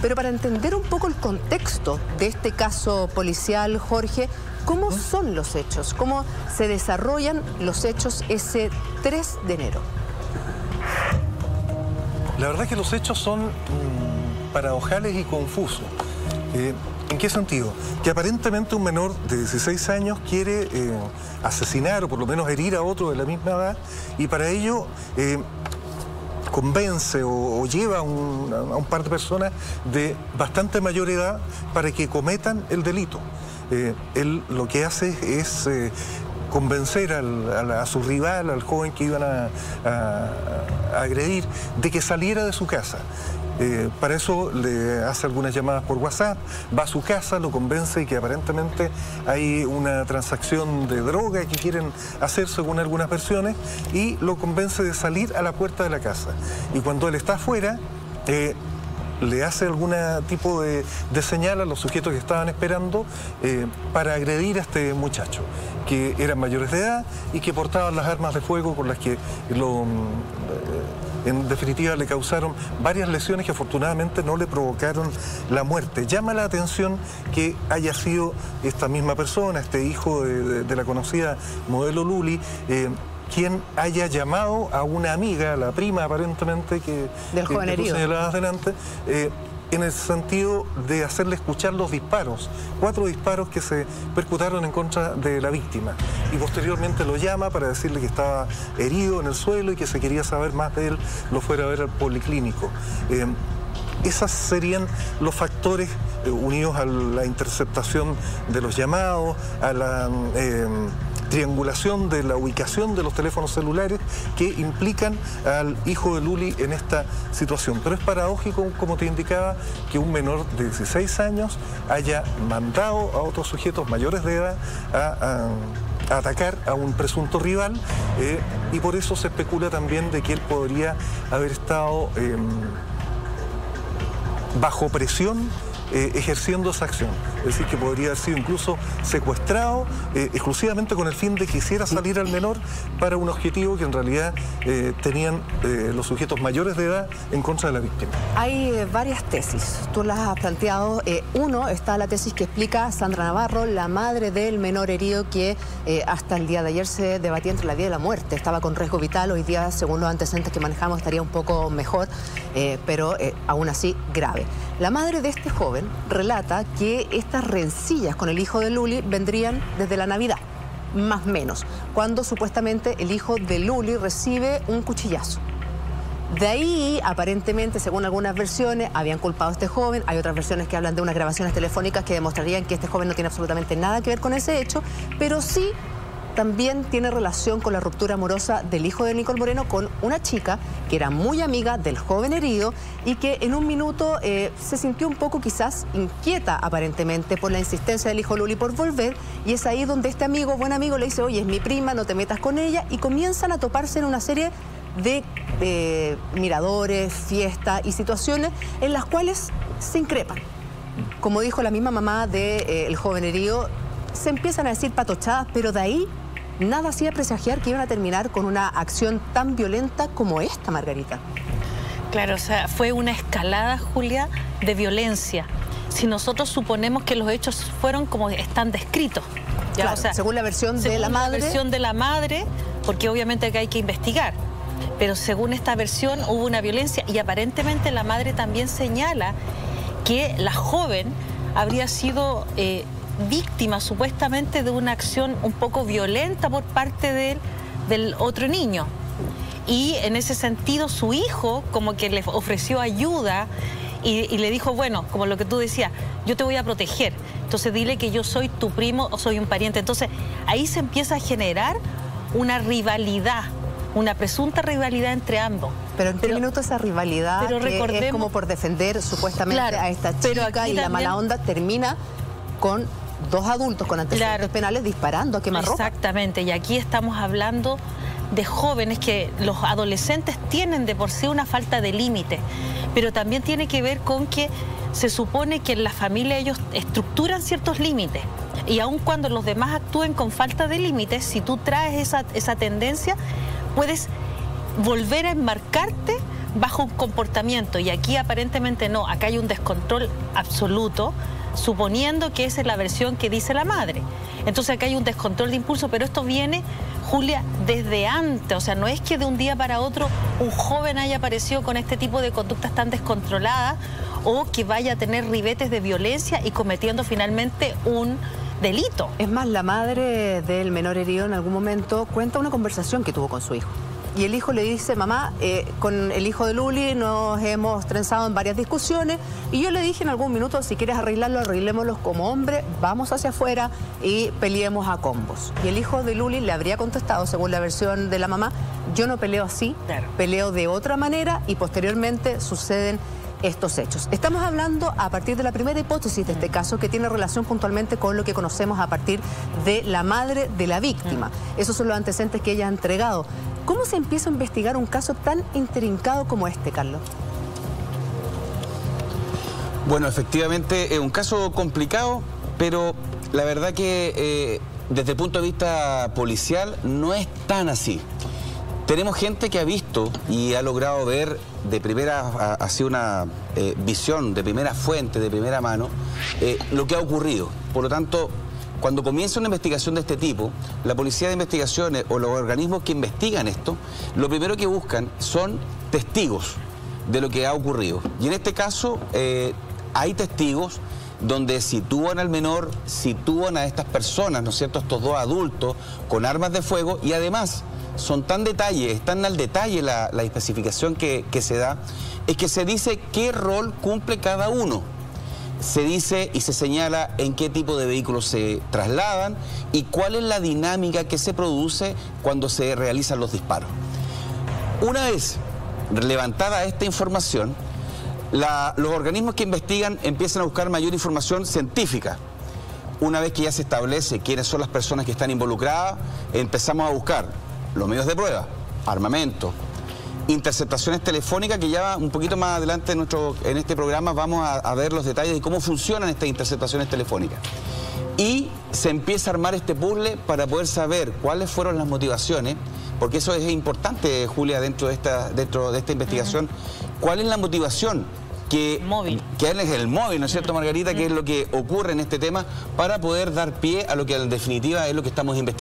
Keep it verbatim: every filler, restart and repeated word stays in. Pero para entender un poco el contexto de este caso policial, Jorge, ¿cómo son los hechos? ¿Cómo se desarrollan los hechos ese tres de enero? La verdad es que los hechos son mmm, paradojales y confusos. Eh, ¿En qué sentido? Que aparentemente un menor de dieciséis años quiere eh, asesinar o por lo menos herir a otro de la misma edad, y para ello eh, convence o, o lleva a un, a un par de personas de bastante mayor edad para que cometan el delito. Eh, él lo que hace es eh, convencer al, a, la, a su rival, al joven que iban a, a, a agredir, de que saliera de su casa. Eh, para eso le hace algunas llamadas por WhatsApp, va a su casa, lo convence y que aparentemente hay una transacción de droga que quieren hacer según algunas versiones, y lo convence de salir a la puerta de la casa. Y cuando él está afuera, eh, le hace algún tipo de, de señal a los sujetos que estaban esperando eh, para agredir a este muchacho, que eran mayores de edad y que portaban las armas de fuego con las que lo... Eh, en definitiva le causaron varias lesiones que afortunadamente no le provocaron la muerte. Llama la atención que haya sido esta misma persona, este hijo de, de, de la conocida modelo Luli, eh, quien haya llamado a una amiga, la prima aparentemente, que, del que, joven que herido, señaladas delante, eh, en el sentido de hacerle escuchar los disparos, cuatro disparos que se percutaron en contra de la víctima. Y posteriormente lo llama para decirle que estaba herido en el suelo y que se quería saber más de él, lo fuera a ver al policlínico. Eh, esos serían los factores eh, unidos a la interceptación de los llamados, a la... Eh, triangulación de la ubicación de los teléfonos celulares que implican al hijo de Luli en esta situación. Pero es paradójico, como te indicaba, que un menor de dieciséis años haya mandado a otros sujetos mayores de edad a, a, a atacar a un presunto rival, eh, y por eso se especula también de que él podría haber estado eh, bajo presión Eh, ejerciendo esa acción. Es decir, que podría haber sido incluso secuestrado eh, exclusivamente con el fin de que hiciera salir al menor para un objetivo que en realidad eh, tenían eh, los sujetos mayores de edad en contra de la víctima. Hay eh, varias tesis, tú las has planteado. Eh, uno, está la tesis que explica Sandra Navarro, la madre del menor herido, que eh, hasta el día de ayer se debatía entre la vida y la muerte. Estaba con riesgo vital, hoy día, según los antecedentes que manejamos, estaría un poco mejor, eh, pero eh, aún así grave. La madre de este joven relata que estas rencillas con el hijo de Luli vendrían desde la Navidad, más o menos, cuando supuestamente el hijo de Luli recibe un cuchillazo. De ahí, aparentemente, según algunas versiones, habían culpado a este joven. Hay otras versiones que hablan de unas grabaciones telefónicas que demostrarían que este joven no tiene absolutamente nada que ver con ese hecho, pero sí también tiene relación con la ruptura amorosa del hijo de Nicole Moreno con una chica que era muy amiga del joven herido y que en un minuto eh, se sintió un poco quizás inquieta aparentemente por la insistencia del hijo Luli por volver, y es ahí donde este amigo, buen amigo, le dice: oye, es mi prima, no te metas con ella, y comienzan a toparse en una serie de eh, miradores, fiestas y situaciones en las cuales se increpan. Como dijo la misma mamá del de, eh, joven herido, se empiezan a decir patochadas, pero de ahí nada hacía presagiar que iban a terminar con una acción tan violenta como esta, Margarita. Claro, o sea, fue una escalada, Julia, de violencia. Si nosotros suponemos que los hechos fueron como están descritos. ¿Ya? Claro, o sea, según la versión según de la madre. La versión de la madre, porque obviamente que hay que investigar. Pero según esta versión hubo una violencia, y aparentemente la madre también señala que la joven habría sido... Eh, víctima supuestamente de una acción un poco violenta por parte del, del otro niño, y en ese sentido su hijo como que le ofreció ayuda y, y le dijo, bueno, como lo que tú decías, yo te voy a proteger, entonces dile que yo soy tu primo o soy un pariente. Entonces ahí se empieza a generar una rivalidad, una presunta rivalidad entre ambos. Pero en qué minuto esa rivalidad, pero que es como por defender supuestamente, claro, a esta chica, pero aquí y también, la mala onda termina con dos adultos con antecedentes, claro, penales disparando a quemarropa. Exactamente, y aquí estamos hablando de jóvenes que los adolescentes tienen de por sí una falta de límite, pero también tiene que ver con que se supone que en la familia ellos estructuran ciertos límites, y aun cuando los demás actúen con falta de límites, si tú traes esa, esa tendencia, puedes volver a enmarcarte bajo un comportamiento, y aquí aparentemente no, acá hay un descontrol absoluto, suponiendo que esa es la versión que dice la madre. Entonces acá hay un descontrol de impulso, pero esto viene, Julia, desde antes, o sea, no es que de un día para otro un joven haya aparecido con este tipo de conductas tan descontroladas o que vaya a tener ribetes de violencia y cometiendo finalmente un delito. Es más, la madre del menor herido en algún momento cuenta una conversación que tuvo con su hijo. Y el hijo le dice, mamá, eh, con el hijo de Luli nos hemos trenzado en varias discusiones y yo le dije en algún minuto, si quieres arreglarlo, arreglémoslo como hombre, vamos hacia afuera y peleemos a combos. Y el hijo de Luli le habría contestado, según la versión de la mamá, yo no peleo así, claro, peleo de otra manera, y posteriormente suceden estos hechos. Estamos hablando a partir de la primera hipótesis de este caso, que tiene relación puntualmente con lo que conocemos a partir de la madre de la víctima. Esos son los antecedentes que ella ha entregado. ¿Cómo se empieza a investigar un caso tan intrincado como este, Carlos? Bueno, efectivamente es un caso complicado, pero la verdad que eh, desde el punto de vista policial no es tan así. Tenemos gente que ha visto y ha logrado ver de primera, ha, ha sido una eh, visión de primera fuente, de primera mano, eh, lo que ha ocurrido. Por lo tanto, cuando comienza una investigación de este tipo, la policía de investigaciones o los organismos que investigan esto, lo primero que buscan son testigos de lo que ha ocurrido. Y en este caso eh, hay testigos donde sitúan al menor, sitúan a estas personas, ¿no es cierto?, estos dos adultos con armas de fuego, y además son tan detalles, es tan al detalle la, la especificación que, que se da, es que se dice qué rol cumple cada uno. Se dice y se señala en qué tipo de vehículos se trasladan y cuál es la dinámica que se produce cuando se realizan los disparos. Una vez levantada esta información, la, los organismos que investigan empiezan a buscar mayor información científica. Una vez que ya se establece quiénes son las personas que están involucradas, empezamos a buscar los medios de prueba, armamento, interceptaciones telefónicas, que ya un poquito más adelante en, nuestro, en este programa vamos a, a ver los detalles de cómo funcionan estas interceptaciones telefónicas. Y se empieza a armar este puzzle para poder saber cuáles fueron las motivaciones, porque eso es importante, Julia, dentro de esta, dentro de esta investigación, uh-huh. cuál es la motivación que, móvil. que es el móvil, ¿no es cierto, Margarita? Uh-huh. Que es lo que ocurre en este tema para poder dar pie a lo que en definitiva es lo que estamos investigando.